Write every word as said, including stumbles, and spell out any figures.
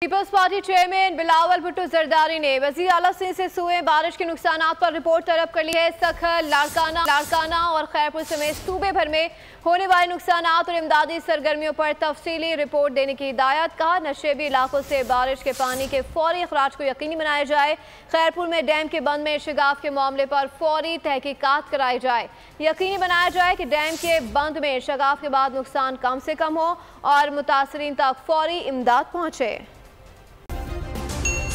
Peoples party chairman Bilawal Bhutto Zardari ने वज़ीर आला सिंह से सूए बारिश के नुकसान पर रिपोर्ट तलब कर ली है। सखल, लाड़काना लाड़काना और खैरपुर समेत सूबे भर में होने वाले नुकसान और इमदादी सरगर्मियों पर तफसीली रिपोर्ट देने की हिदायत। कहा, नशेबी इलाकों से बारिश के पानी के फौरी अखराज को यकीनी बनाया जाए। खैरपुर में डैम के बंद में शिगाफ के मामले पर फौरी तहकीकात कराई जाए। यकीनी बनाया जाए कि डैम के बंद में शिगाफ के बाद नुकसान कम से कम हो और मुतासरीन तक फौरी इमदाद पहुँचे।